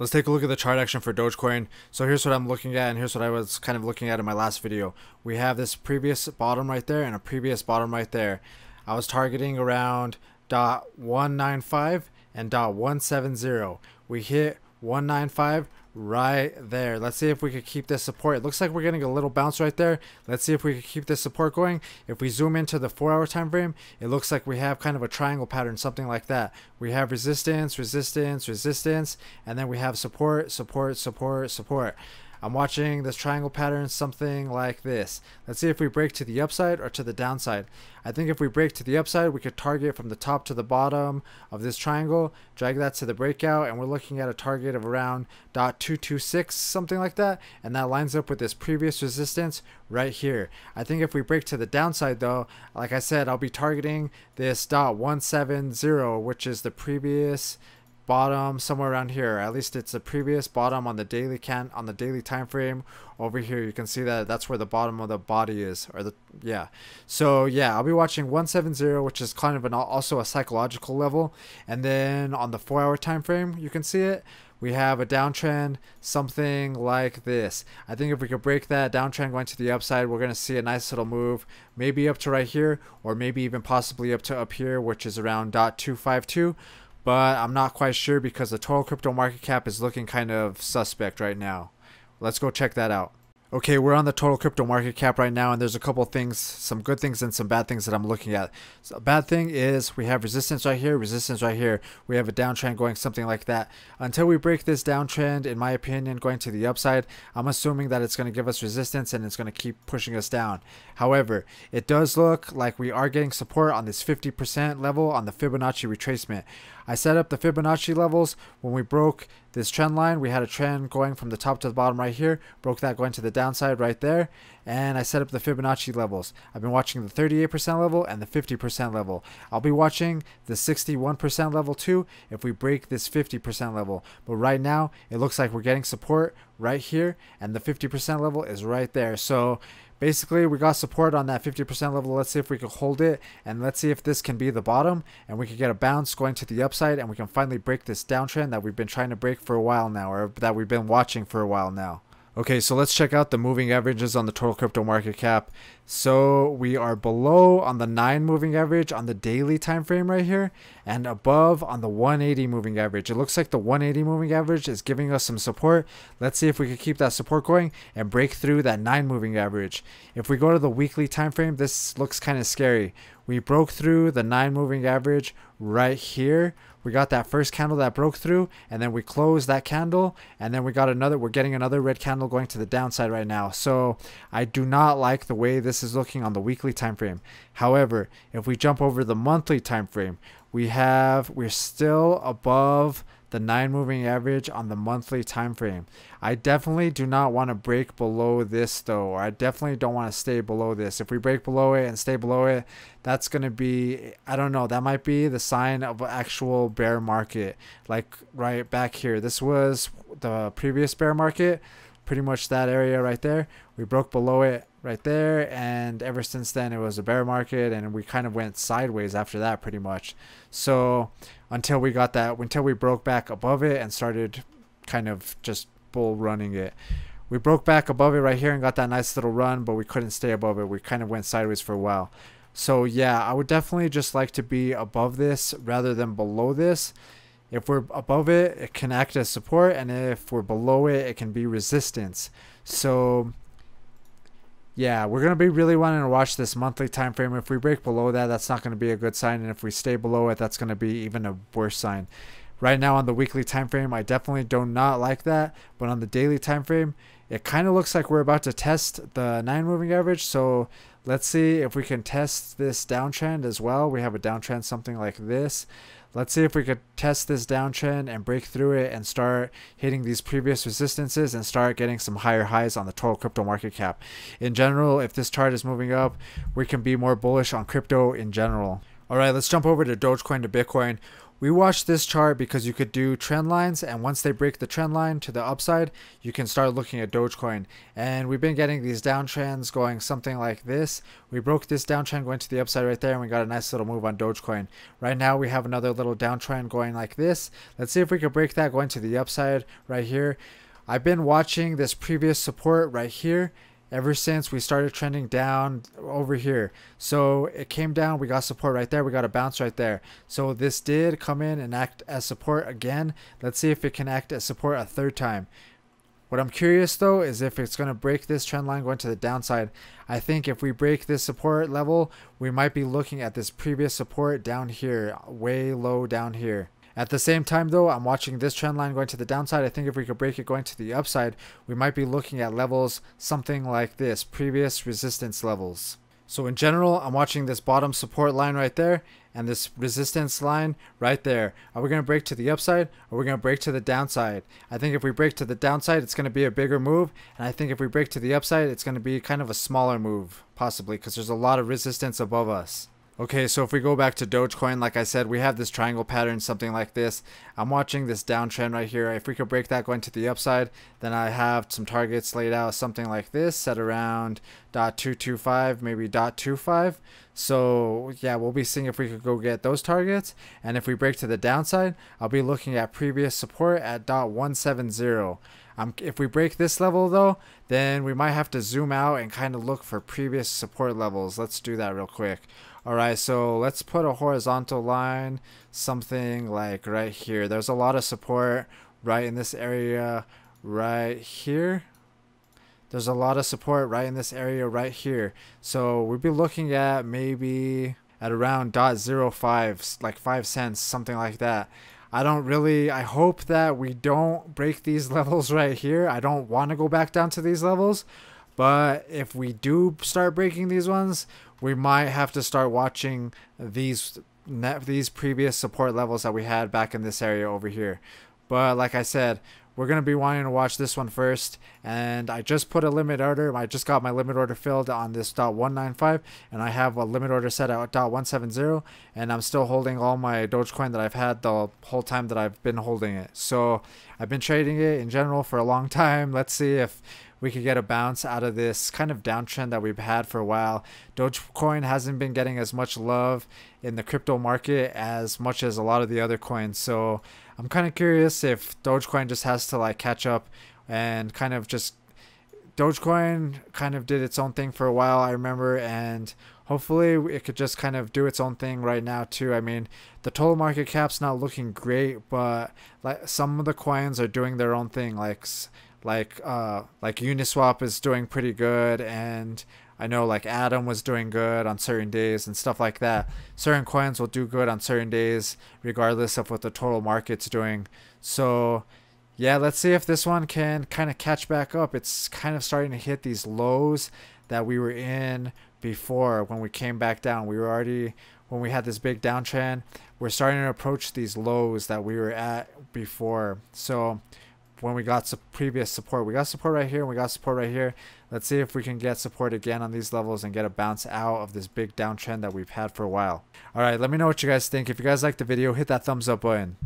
Let's take a look at the chart action for Dogecoin. So here's what I'm looking at, and here's what I was kind of looking at in my last video. We have this previous bottom right there and a previous bottom right there. I was targeting around .195 and .170. We hit 195 right there. Let's see if we could keep this support. It looks like we're getting a little bounce right there. Let's see if we could keep this support going. If we zoom into the 4-hour time frame, it looks like we have kind of a triangle pattern, something like that. We have resistance, resistance, resistance, and then we have support, support, support, support. I'm watching this triangle pattern, something like this. Let's see if we break to the upside or to the downside. I think if we break to the upside, we could target from the top to the bottom of this triangle, drag that to the breakout, and we're looking at a target of around .226, something like that, and that lines up with this previous resistance right here. I think if we break to the downside though, like I said, I'll be targeting this .170, which is the previous bottom somewhere around here. At least it's the previous bottom on the daily time frame. Over here you can see that that's where the bottom of the body is, or the I'll be watching 170, which is kind of an also a psychological level. And then on the 4-hour time frame, you can see it, we have a downtrend, something like this. I think if we could break that downtrend going to the upside, we're going to see a nice little move, maybe up to right here, or maybe even possibly up to up here, which is around .252. But I'm not quite sure because the total crypto market cap is looking kind of suspect right now. Let's go check that out. Okay, we're on the total crypto market cap right now, and there's a couple things, some good things and some bad things that I'm looking at. So a bad thing is we have resistance right here, resistance right here. We have a downtrend going something like that. Until we break this downtrend, in my opinion, going to the upside, I'm assuming that it's going to give us resistance and it's going to keep pushing us down. However, it does look like we are getting support on this 50% level on the Fibonacci retracement. I set up the Fibonacci levels when we broke this trend line. We had a trend going from the top to the bottom right here, broke that going to the downside right there, and I set up the Fibonacci levels. I've been watching the 38% level and the 50% level. I'll be watching the 61% level too if we break this 50% level, but right now it looks like we're getting support right here, and the 50% level is right there. So basically we got support on that 50% level. Let's see if we can hold it, and let's see if this can be the bottom and we can get a bounce going to the upside, and we can finally break this downtrend that we've been trying to break for a while now, or that we've been watching for a while now. Okay, so let's check out the moving averages on the total crypto market cap. So we are below on the 9 moving average on the daily time frame right here, and above on the 180 moving average. It looks like the 180 moving average is giving us some support. Let's see if we can keep that support going and break through that 9 moving average. If we go to the weekly time frame, this looks kind of scary. We broke through the 9 moving average right here. We got that first candle that broke through, and then we closed that candle, and then we got another, we're getting another red candle going to the downside right now. So I do not like the way this is looking on the weekly time frame. However, if we jump over the monthly time frame, we're still above the 9 moving average on the monthly time frame. I definitely do not want to break below this though, or I definitely don't want to stay below this. If we break below it and stay below it, that's going to be, I don't know, that might be the sign of an actual bear market. Like right back here, this was the previous bear market, pretty much that area right there. We broke below it right there, and ever since then it was a bear market, and we kind of went sideways after that pretty much. So until we got that, until we broke back above it and started kind of just bull running it. We broke back above it right here and got that nice little run, but we couldn't stay above it. We kind of went sideways for a while. So yeah, I would definitely just like to be above this rather than below this. If we're above it, it can act as support, and if we're below it, it can be resistance. So yeah, we're going to be really wanting to watch this monthly time frame. If we break below that, that's not going to be a good sign, and if we stay below it, that's going to be even a worse sign. Right now on the weekly time frame, I definitely do not like that, but on the daily time frame, it kind of looks like we're about to test the 9 moving average. So let's see if we can test this downtrend as well. We have a downtrend something like this. Let's see if we could test this downtrend and break through it and start hitting these previous resistances and start getting some higher highs on the total crypto market cap. In general, if this chart is moving up, we can be more bullish on crypto in general. All right, let's jump over to Dogecoin to Bitcoin. We watched this chart because you could do trend lines, and once they break the trend line to the upside, you can start looking at Dogecoin. And we've been getting these downtrends going something like this. We broke this downtrend going to the upside right there, and we got a nice little move on Dogecoin. Right now we have another little downtrend going like this. Let's see if we can break that going to the upside right here. I've been watching this previous support right here ever since we started trending down over here. So it came down, we got support right there, we got a bounce right there. So this did come in and act as support again. Let's see if it can act as support a third time. What I'm curious though is if it's going to break this trend line going to the downside. I think if we break this support level, we might be looking at this previous support down here, way low down here. At the same time though, I'm watching this trend line going to the downside. I think if we could break it going to the upside, we might be looking at levels something like this, previous resistance levels. So in general, I'm watching this bottom support line right there and this resistance line right there. Are we going to break to the upside or are we going to break to the downside? I think if we break to the downside, it's going to be a bigger move. And I think if we break to the upside, it's going to be kind of a smaller move, possibly, because there's a lot of resistance above us. Okay, so if we go back to Dogecoin, like I said, we have this triangle pattern, something like this. I'm watching this downtrend right here. If we could break that going to the upside, then I have some targets laid out, something like this, set around .225, maybe .25. So yeah, we'll be seeing if we could go get those targets. And if we break to the downside, I'll be looking at previous support at .170. If we break this level though, then we might have to zoom out and kind of look for previous support levels. Let's do that real quick. Alright, so let's put a horizontal line, something like right here. There's a lot of support right in this area right here. There's a lot of support right in this area right here. So we'd be looking at maybe at around .05, like 5 cents, something like that. I hope that we don't break these levels right here. I don't want to go back down to these levels. But if we do start breaking these ones, we might have to start watching these previous support levels that we had back in this area over here. But like I said, we're going to be wanting to watch this one first. And I just put a limit order. I just got my limit order filled on this .195. And I have a limit order set at .170. And I'm still holding all my Dogecoin that I've had the whole time that I've been holding it. So I've been trading it in general for a long time. Let's see if we could get a bounce out of this kind of downtrend that we've had for a while. Dogecoin hasn't been getting as much love in the crypto market as much as a lot of the other coins. So I'm kind of curious if Dogecoin just has to like catch up and kind of just... Dogecoin kind of did its own thing for a while, I remember, and hopefully it could just kind of do its own thing right now too. I mean, the total market cap's not looking great, but like some of the coins are doing their own thing, like Uniswap is doing pretty good, and I know like Atom was doing good on certain days and stuff like that. Certain coins will do good on certain days regardless of what the total market's doing. So yeah, let's see if this one can kind of catch back up. It's kind of starting to hit these lows that we were in before when we came back down. We were already, when we had this big downtrend, we're starting to approach these lows that we were at before. So when we got some previous support, we got support right here and we got support right here. Let's see if we can get support again on these levels and get a bounce out of this big downtrend that we've had for a while. All right, let me know what you guys think. If you guys liked the video, hit that thumbs up button.